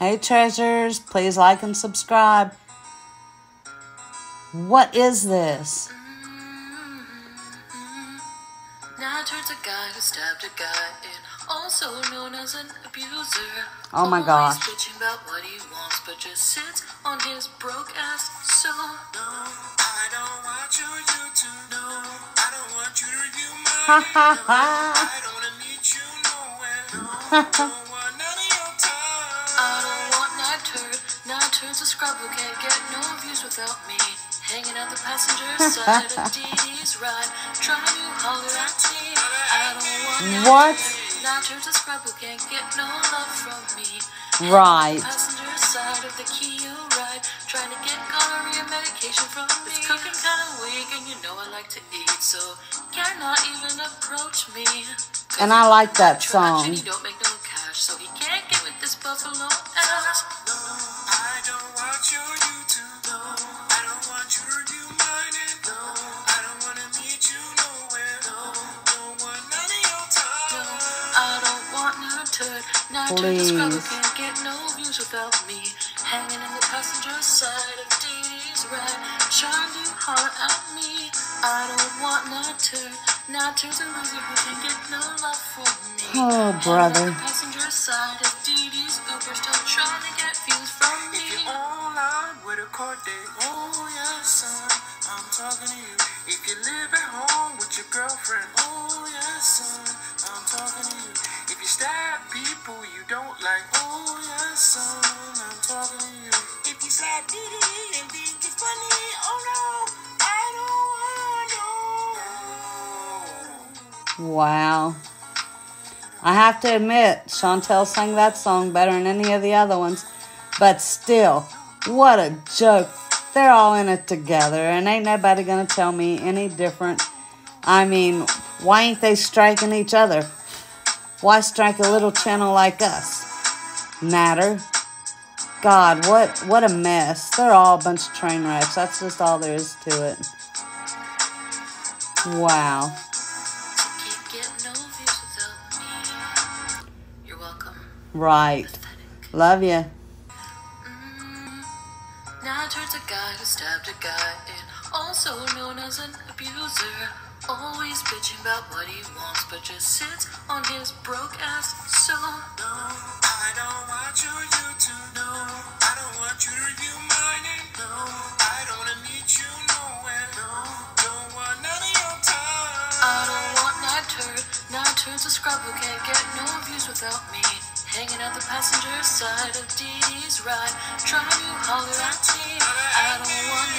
Hey treasures, please like and subscribe. What is this? Now towards a guy who stabbed a guy and also known as an abuser. Oh my gosh. Always bitching about what he wants, but just sits on his broke ass solo. No, I don't want you to know. I don't want you to review my ha ha ha. I don't want to meet you nowhere. No. Subscriber can't get no views without me. Hanging out the passenger side of DD's ride. Trying to holler at me. I don't want that. What? Not to subscribe who can't get no love from me. Right. Passenger side of the Kia ride. Trying to get gonorrhea medication from me. It's cooking kind of weak and you know I like to eat, so cannot even approach me. And I like that song. And he don't make no cash, so he can't get with this buffalo ass. Please. Can't get no views without me. Hanging in the passenger side of DD's ride. Trying to holler at me. I don't want not to lose it. Who can get no love from me. Oh, brother. Hanging in the passenger side of DD's Uber. Still trying to get views from me. If you're online with a court date, oh, yes, son, I'm talking to you. If you live at home with your girlfriend, oh, yes, son, I'm talking to you. If you stab people you don't like, oh yes, son, I'm talking to you. If you slap DD and think it's funny, oh no, I don't want no. Wow. I have to admit, Chantel sang that song better than any of the other ones. But still, what a joke. They're all in it together, and ain't nobody gonna tell me any different. I mean, why ain't they striking each other? Why strike a little channel like us? Matter. God, what a mess. They're all a bunch of train wrecks. That's just all there is to it. Wow. You're welcome. Right. Pathetic. Love ya. Now towards a guy who stabbed a guy and also known as an abuser. Always bitching about what he wants, but just sits on his broke ass solo. No, I don't want you to know. I don't want you to review mine. No, I don't want to meet you nowhere. No, don't want none of your time. I don't want not to subscribe who can't get no views without me. Hanging out the passenger side of DD's ride. Trying to holler at me. I don't want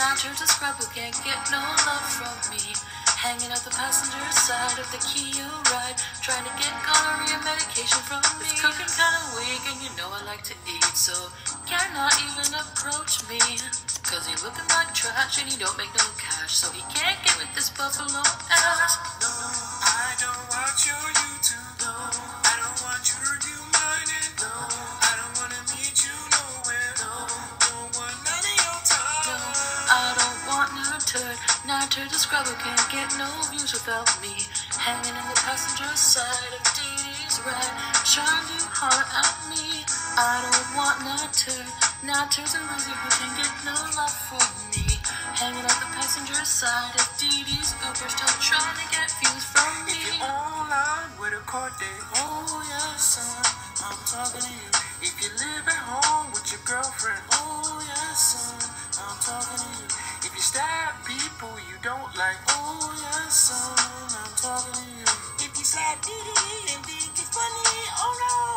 not to subscribe who can't get no love from me. Hanging out the passenger side of the Kia ride. Trying to get gonorrhea medication from me. It's cooking kind of weak and you know I like to eat, so cannot even approach me. Cause he looking like trash and he don't make no cash, so he can't get with this buffalo ass. No, I don't want your YouTube. No, I don't want you to do mine. No, I don't want to meet you nowhere. No, don't want none of your time. No, I don't want no turd. Not to describe who can't get no views without me. Hanging in the passenger side of DD's ride. Trying to holler at me. I don't want no turd. Not to and loser who can get no love from me. Hanging on the passenger side of DD's Uber. Still trying to get views from me. If you're online with a court date, oh yes, son, I'm talking to you. If you live at home with your girlfriend, oh yes, son, I'm talking to you. If you stab people you don't like, oh yes, son, I'm talking to you. If you slap DD and think it's funny, oh no.